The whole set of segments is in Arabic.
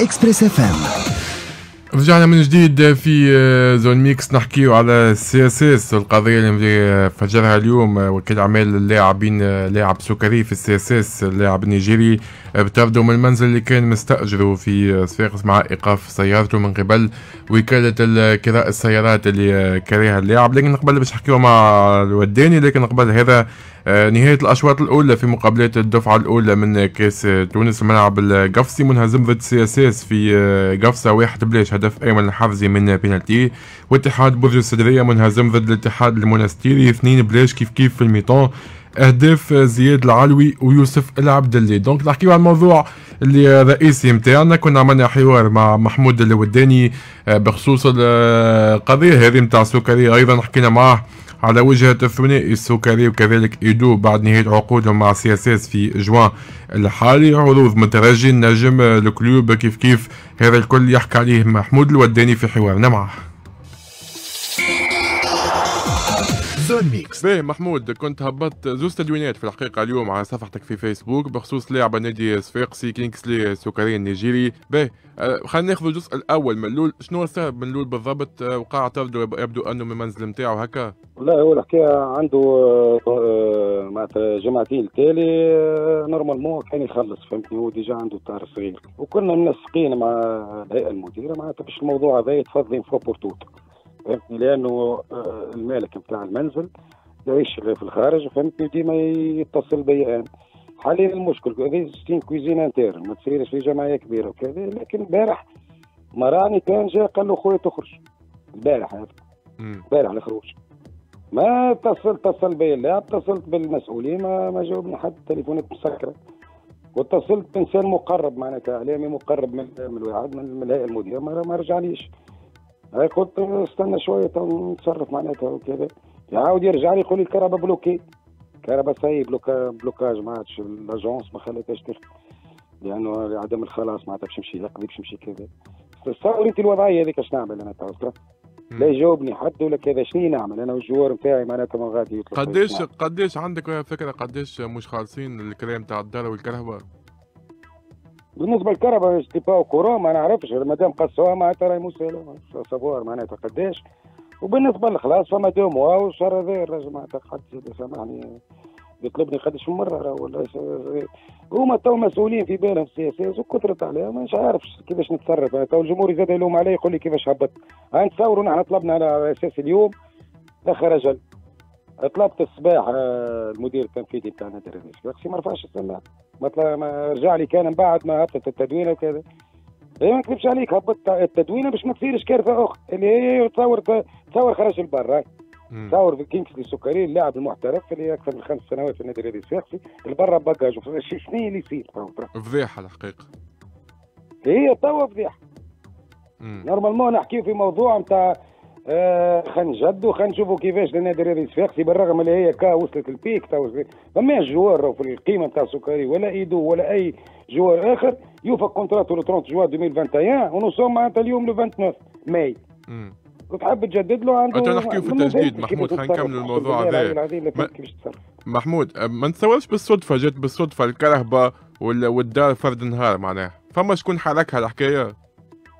إكسبريس اف ام. رجعنا من جديد في زون ميكس نحكيو على السي اس اس والقضيه اللي فجرها اليوم وكيل اعمال اللاعبين لاعب سكري في السي اس اس اللاعب النيجيري بطرده من المنزل اللي كان مستاجره في صفاقس مع ايقاف سيارته من قبل وكاله كراء السيارات اللي كرهها اللاعب. لكن قبل باش نحكيو مع الوداني، لكن قبل هذا نهاية الأشواط الأولى في مقابلات الدفعة الأولى من كأس تونس الملعب القفصي منهزم ضد سي اس اس في قفصة 1-0 هدف أيمن الحفزي من بينالتي، واتحاد برج السدرية منهزم ضد الاتحاد المنستيري 2-0 كيف كيف في الميطان أهداف زياد العلوي ويوسف العبدلي. دونك نحكيو على الموضوع اللي رئيسي متاعنا، كنا عملنا حوار مع محمود الوداني بخصوص القضية هذه متاع السكري، أيضا حكينا معاه على وجهة الثنائي السكري وكذلك إيدو بعد نهاية عقودهم مع سي اس اس في جوان الحالي، عروض من الترجي نجم الكلوب كيف كيف، هذا الكل يحكي عليه محمود الوداني في حوارنا معه. باهي محمود، كنت هبطت زوز تدوينات في الحقيقة اليوم على صفحتك في فيسبوك بخصوص لاعب النادي الصفاقسي كينكسلي سوكاري النيجيري. باهي خلينا ناخذ الجزء الأول من اللول، شنو السبب من اللول بالضبط؟ وقع طرده يبدو أنه من المنزل نتاعو هكا. لا هو الحكاية عنده معناتها جمعتين التالي نورمالمون كان يخلص، فهمتني، هو ديجا عنده طار صغير وكنا منسقين مع الهيئة المديرة معناتها باش الموضوع هذا يتفضي فوا بور توت، فهمتني، لانه المالك نتاع المنزل يعيش في الخارج، فهمتني، ديما يتصل بيا انا. حاليا المشكل هذه 60 كويزين انتير ما تصيرش في جمعيه كبيره وكذا، لكن البارح مراني كان جا قال له خويا تخرج البارح، هذا البارح الخروج ما اتصل بيا اللاعب، اتصلت بالمسؤولين ما جاوبني حد، تليفونات مسكره، واتصلت بانسان مقرب معناتها اعلامي مقرب من الواحد من الهيئه المديره ما رجعليش، قلت استنى شويه نتصرف معناتها وكذا، يعاود يرجع لي يقول لي الكهرباء بلوكي، الكهرباء ساي بلوكاج ما عادش الاجونس ما خلاتهاش تخدم لانه عدم الخلاص معناتها باش نمشي يقضي باش نمشي كذا، تصور انت الوضعيه هذيك اش نعمل انا توا، لا يجاوبني حد ولا كذا، شنو نعمل انا والجوار نتاعي معناتها ما غادي يطلع. قداش عندك فكره قداش مش خالصين الكلام تاع الدار والكهرباء؟ بالنسبه للكهرباء ديباو كورون ما نعرفش، مادام قصوها معناتها راهي مسهله صبور معناتها قداش، وبالنسبه للخلاص فما دو موا والشهر هذا الراجل معناتها قد سامحني يطلبني قداش من مره، ولا هما تو مسؤولين في بالهم السي اس اس وكثرت عليها مانيش عارف كيفاش نتصرف انا تو، الجمهور زاد يلوم علي يقول لي كيفاش هبط، نتصوروا نحن طلبنا على اساس اليوم دخل رجل، طلبت الصباح المدير التنفيذي تاع نادي الرياضي الصفاقسي ما رفعش السماعه، ما رجع لي كان من بعد ما هبطت التدوينه وكذا، ما نكذبش عليك هبطت التدوينه باش ما تصيرش كارثه اخرى اللي هي تصور خرج البر، تصور في كينغسلي سكري اللاعب المحترف اللي اكثر من 5 سنوات في النادي الرياضي الصفاقسي البر باكاجو، شنو اللي يصير؟ فضيحه الحقيقه، هي توا فضيحه. نورمالمون نحكيو في موضوع نتاع خنجدوا خنشوفوا كيفاش النادي الرياضي الصفاقسي بالرغم اللي هي كا وصلت البيك توا فماش جوار في القيمه نتاع سكري ولا ايدو ولا اي جوار اخر يوفى كونتراتو لو 30 جوان 2021 ونوصلوا معناتها اليوم لو 29 ماي. كنت حاب تجدد له عنده. انت نحكيو في التجديد محمود، خلينا نكملوا الموضوع هذا. محمود ما نتصورش بالصدفه جات بالصدفه الكرهبه والدار فرد نهار معناها، فما شكون حركها الحكايه؟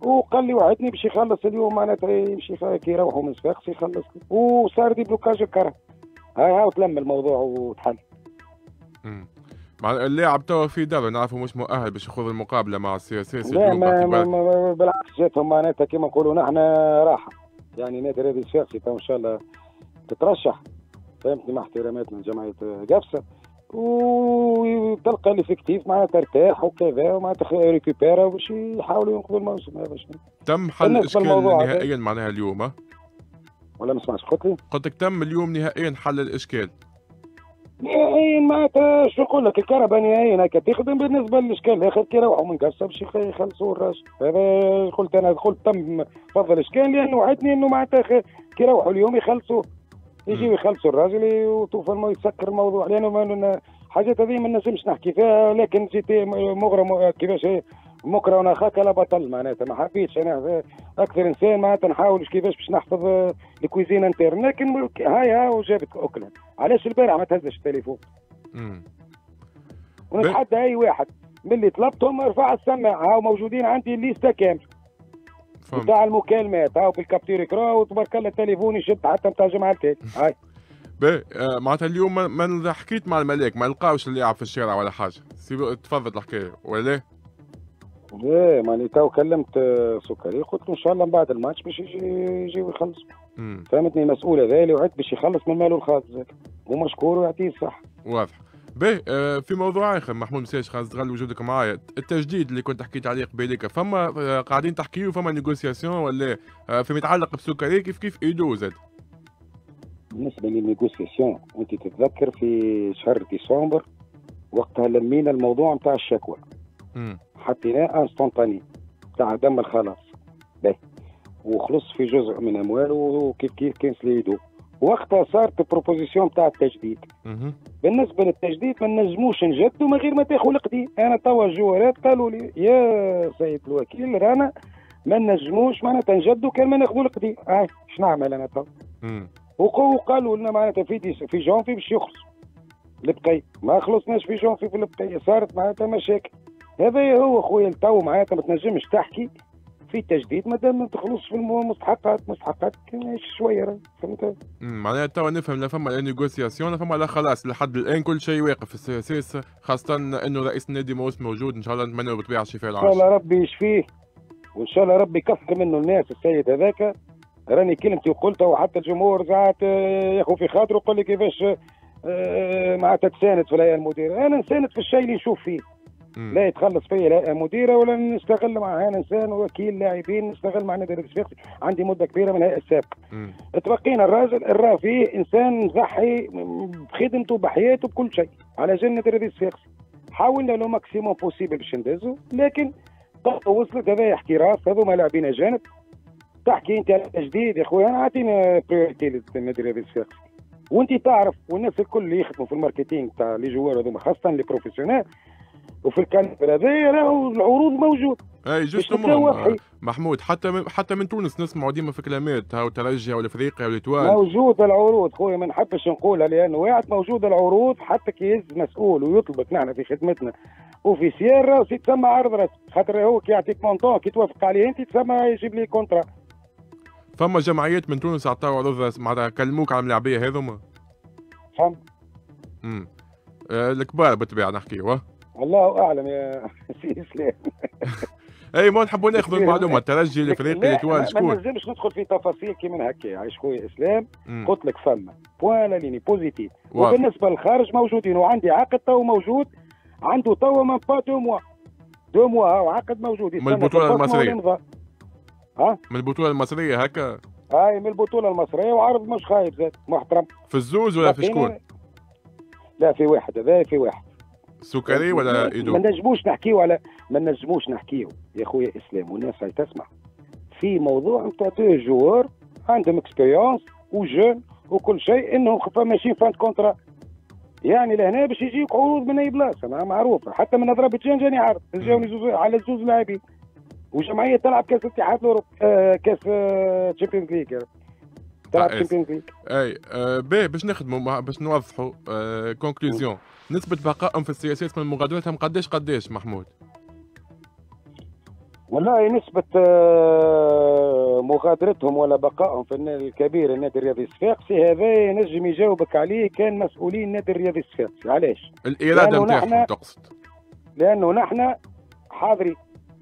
وقال لي وعدني باش يخلص اليوم معناتها يمشي كي يروحوا من صفاقس يخلص، وصار دي بلوكاج الكره، هاو تلم الموضوع وتحل. مع اللاعب توا في دارو نعرفوا مش مؤهل باش ياخذ المقابله مع السي اس اس. لا ما بالعكس جاتهم معناتها كيما نقولوا نحن راحه، يعني نادي الرياضي الصفاقسي تو ان شاء الله تترشح، فهمتني، مع احتراماتنا لجمعيه قفصه، وتلقى الافكتيف معناتها ارتاح وكذا ومعناتها ريكوبيرا باش يحاولوا ينقذوا الموسم هذا. تم حل الاشكال نهائيا معناها اليوم؟ ولا ما سمعتش قلت لي؟ قلت لك تم اليوم نهائيا حل الاشكال. اي معناتها شو نقول لك الكربانيه هناك تخدم بالنسبه للاشكال الاخر كي يروحوا ما يقصبش يخلصوا الراجل. هذا قلت انا قلت تم فضل اشكال لانه وعدني انه معناتها كي يروحوا اليوم يخلصوا يجيو يخلصوا الراجل وتوفى يسكر الموضوع لانه حاجات هذه ما نجمش نحكي فيها. لكن جيت مغرم كيفاش مكره ونخاك لا بطل معناتها ما حبيتش انا اكثر انسان معناتها نحاول كيفاش باش نحفظ الكويزين انترن. لكن هاي وجابت اوكلاند علاش البارح ما تهزش التليفون ونتحدى اي واحد ملي طلبتهم رفع السماعه. هاو موجودين عندي الليسته كامله نتاع المكالمات هاو بالكابتور كرا وتبارك الله التليفون يشد حتى نتاع جمعه التالي. هاي باهي معناتها اليوم ما حكيت مع الملاك ما لقاوش اللي يلعب في الشارع ولا حاجه تفضل الحكايه ولا ايه؟ ماني تو كلمت سكري قلت له ان شاء الله من بعد الماتش باش يجيو يخلصوا فهمتني المسؤول هذا اللي وعد باش يخلص من ماله الخاص ومشكور ويعطيه الصحه. واضح. باهي في موضوع اخر محمود مساج خالد غل وجودك معايا التجديد اللي كنت حكيت عليه قبيليك فما قاعدين تحكيوا فما نيغوسياسيون ولا فيما يتعلق بسكري كيف ايدو زاد؟ بالنسبه للنيغوسياسيون انت تتذكر في شهر ديسمبر وقتها لمينا الموضوع نتاع الشكوى. حطيناه انستونتاني تاع دم الخلاص باهي وخلص في جزء من امواله وكيف كيف كينسلي يدو وقتها صارت البروبوزيسيون تاع التجديد. بالنسبه للتجديد ما نجموش نجدوا من غير ما تاخذوا القديم. انا توا الجوارات قالوا لي يا سيد الوكيل رانا ما نجموش معناتها نجدوا كان ما ناخذوا القديم. هاي اش نعمل انا توا؟ وقالوا لنا معناتها في جونفي باش يخلصوا البقيه ما خلصناش في جونفي في البقيه صارت معناتها مشاكل. هذا هو خويا التو معناتها ما تنجمش تحكي في تجديد مادام ما تخلصش في المستحقات شويه فهمت معناتها تو نفهم لا فما لا نيغوسياسيون لا فما لا خلاص لحد الان كل شيء واقف السياسه خاصه انه رئيس النادي ماهوش موجود. ان شاء الله نتمنى بالطبيعه الشفاء العاجل ان شاء الله ربي يشفيه وان شاء الله ربي يكفر منه الناس. السيد هذاك راني كلمتي وقلتها وحتى الجمهور ساعات ياخذ في خاطره وقال لي كيفاش معناتها تساند في الهيئه المديره. انا نساند في الشيء اللي نشوف فيه لا يتخلص فيا لا مديره ولا نستغل معها انسان وكيل لاعبين نستغل مع نادي الصفاقسي. عندي مده كبيره من الهيئه السابقه تبقينا الراجل الرافي انسان ضحي بخدمته بحياته بكل شيء على جال نادي الصفاقسي. حاولنا لو ماكسيموم بوسيبل باش ندزو لكن طاقه وصلت. هذا يحكي راس هذوما لاعبين اجانب تحكي انت على التجديد يا خويا. انا اعطينا بريورتي للنادي الصفاقسي وانت تعرف والناس الكل اللي يخدموا في الماركتينغ تاع لي جوار هذوما خاصه لي بروفيسيونيل وفي الكنفر هذايا راهو العروض موجود. اي جوستومون محمود حتى من تونس نسمعوا ديما في كلامات هاو الترجي او الافريقيا او الاتوال موجود العروض خويا ما نحبش نقولها لانه واعد موجود العروض حتى كي يهز مسؤول ويطلبك نحن في خدمتنا اوفيسيال راهو تسمى عرض راس خاطر هو كي يعطيك مونطون كي توافق عليه انت تسمى يجيب لي كونترا. فما جمعيات من تونس عطاو عروض معناتها كلموك على الملاعبيه هذوما؟ فهم الكبار بالطبيعه نحكيو والله اعلم يا سي اسلام. اي ما نحبوا ناخذ المعلومه الترجي الافريقي الاتوال شكون؟ ما نجمش ندخل في تفاصيل كي من هكا عايش خويا اسلام. قلت لك فما بوان ليني بوزيتيف وبالنسبه للخارج موجودين وعندي عقد تو موجود عنده تو من با دو موا عقد موجود من البطوله المصريه. ها؟ من البطوله المصريه هكا؟ اي من البطوله المصريه وعرض مش خايب زاد محترم. في الزوز ولا في شكون؟ لا في واحد هذا في واحد. سكري ولا ايدو؟ ما نجموش نحكيو يا خويا اسلام والناس راهي تسمع في موضوع نتاع تو جوار عندهم اكسبيريونس وجون وكل شيء انهم ماشيين فان كونترا يعني لهنا باش يجيك عروض من اي بلاصه معروفه. حتى من اضربتين جاني عرض جاوني على زوج لاعبين وجمعيه تلعب كاس الاتحاد الاوروبي كاس تشامبيونز ليغ تلعب تشامبيونز ليغ. اي باهي باش نخدموا باش نوضحوا كونكلوزيون نسبة بقائهم في السياسات من مغادرتهم قداش محمود؟ والله نسبة مغادرتهم ولا بقائهم في الكبير النادي الرياضي الصفاقسي هذا ينجم يجاوبك عليه كان مسؤولين النادي الرياضي الصفاقسي. علاش؟ الإرادة نتاعهم تقصد. لأنه نحن حاضرين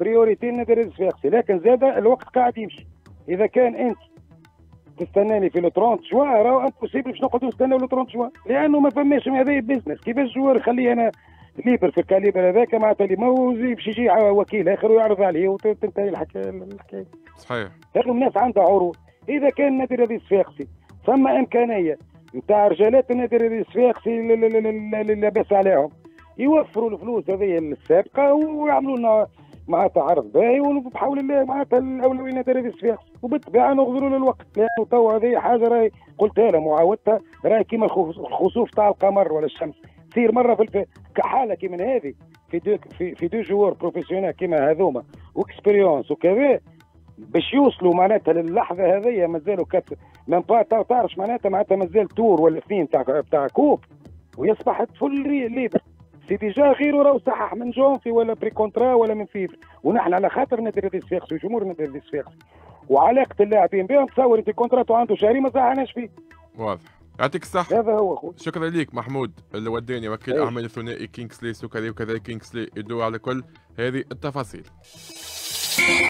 بريوريتي النادي الرياضي الصفاقسي لكن زاد الوقت قاعد يمشي. إذا كان أنت تستناني في لو 30 جوان راهو امبوسيبل باش نقعدوا نستناو لو 30 جوان لانه ما فماش هذايا بيزنس. كيفاش الجوار خليه انا ليبر في الكاليبر هذاك معناتها اللي موز باش يجي وكيل اخر ويعرض عليه وتنتهي الحكايه. صحيح. لكن الناس عندها عروض اذا كان النادي الرياضي الصفاقسي ثم امكانيه نتاع رجالات النادي الصفاقسي اللي لاباس عليهم يوفروا الفلوس هذه السابقه ويعملوا لنا مع تعرض باهي وبحول الله معناتها الاولويه نادي الصفاقسي وبالطبيعه نغفروا للوقت لانه تو هذه حاجه راهي قلتها لها معاودتها راهي كيما الخسوف تاع القمر ولا الشمس تصير مره في كحاله كيما هذه في دو جوار بروفيسيونيل كيما هذوما واكسبيريونس وكذا باش يوصلوا معناتها للحظه هذه مازالوا من بعد تعرفش معناتها مازال تور ولا اثنين تاع كوب ويصبح فل ليدر سي ديجا غيره راهو صحح من جونفي ولا بري كونترا ولا من فيفر ونحن على خاطر نادي الصفاقسي وجمهور نادي الصفاقسي وعلاقه اللاعبين بهم تصور في كونتراتو عنده شهرين ما صححناش فيه. واضح يعطيك الصحة. هذا هو خويا. شكرا ليك محمود الوداني وكيل اعمال الثنائي كينغسلي سوكري وكذلك كينغسلي ادو على كل هذه التفاصيل.